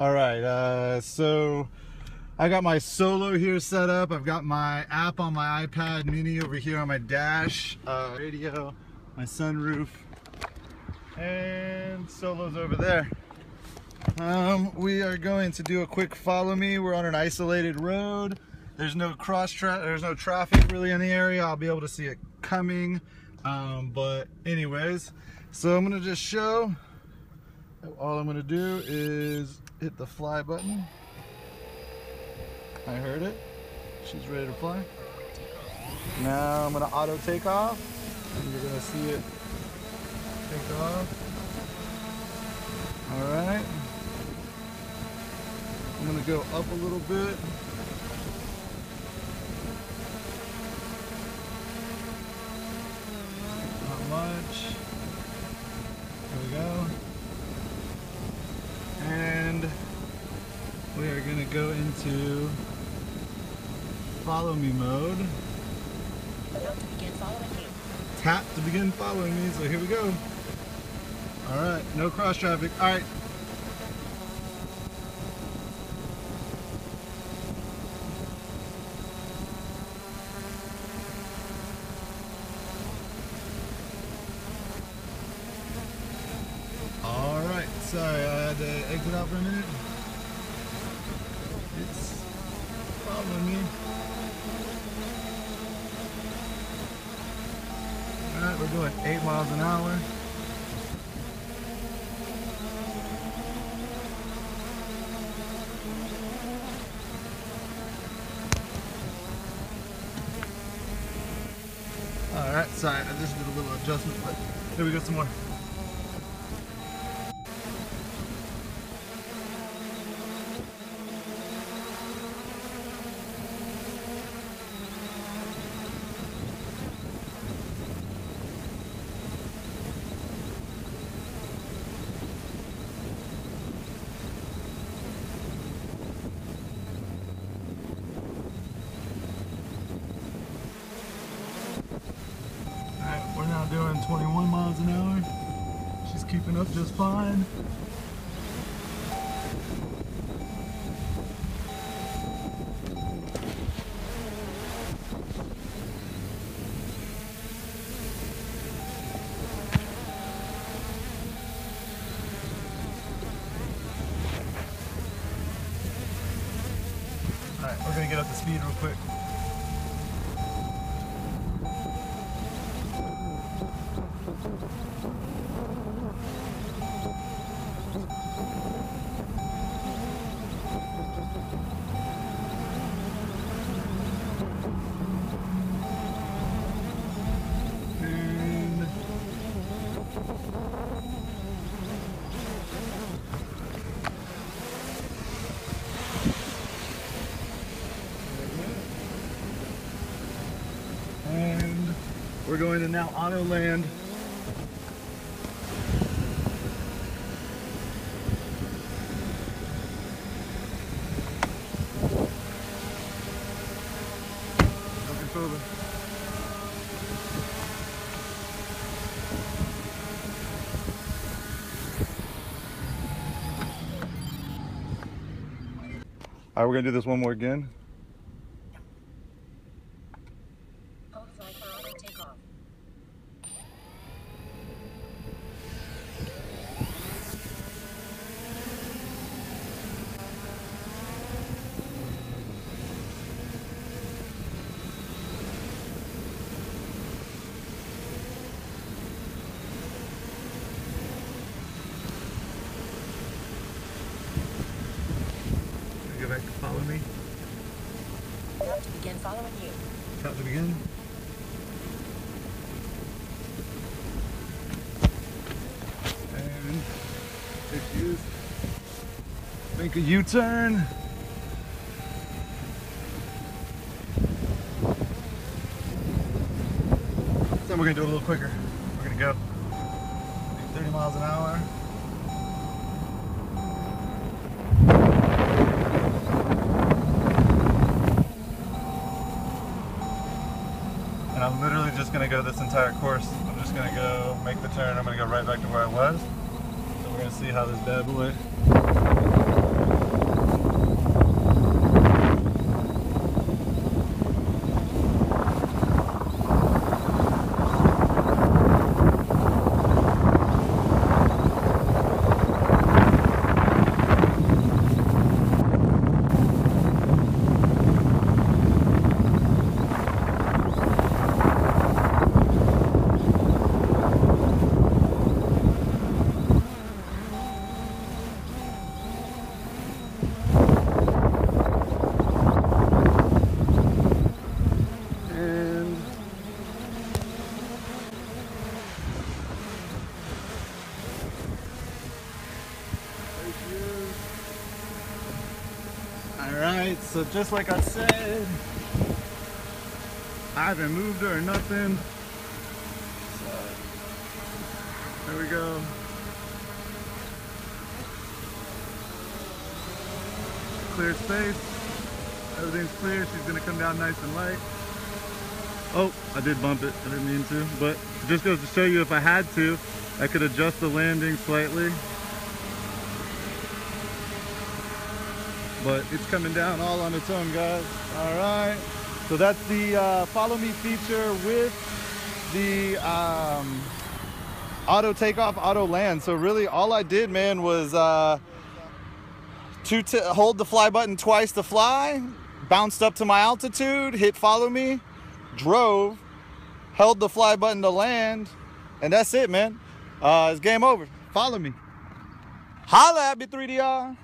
All right, so I got my Solo here set up. I've got my app on my iPad mini over here on my dash, radio, my sunroof, and Solo's over there. We are going to do a quick follow me. We're on an isolated road. There's no traffic really in the area. I'll be able to see it coming, but anyways, so I'm gonna just show. All I'm gonna do is hit the fly button. I heard it. She's ready to fly. Now I'm gonna auto take off. And you're gonna see it take off. All right. I'm gonna go up a little bit. Not much. There we go. And we are going to go into follow me mode. Tap to begin following me, so here we go. Alright, no cross traffic. Alright. Alright, sorry, I had to exit out for a minute. It's following me. Alright, we're doing 8 miles an hour. Alright, sorry, I just did a little adjustment, but here we go, some more. Doing 21 miles an hour. She's keeping up just fine. All right, we're gonna get up to speed real quick. And we're going to now auto land. Over. All right, we're gonna do this one more again. Follow me. Tap to begin following you. Tap to begin. And if you make a U-turn. So we're gonna do it a little quicker. We're gonna go 30 miles an hour. I'm literally just going to go this entire course. I'm just going to go make the turn. I'm going to go right back to where I was. So We're gonna see how this bad boy . Alright, so just like I said, I haven't moved her or nothing. So, there we go. Clear space. Everything's clear. She's gonna come down nice and light. Oh, I did bump it. I didn't mean to. But it just goes to show you, if I had to, I could adjust the landing slightly. But it's coming down all on its own, guys. All right, so that's the follow me feature with the auto takeoff, auto land. So really all I did, man, was hold the fly button twice to fly, bounced up to my altitude, hit follow me, drove, held the fly button to land, and that's it, man. It's game over. Follow me. Holla at B3DR.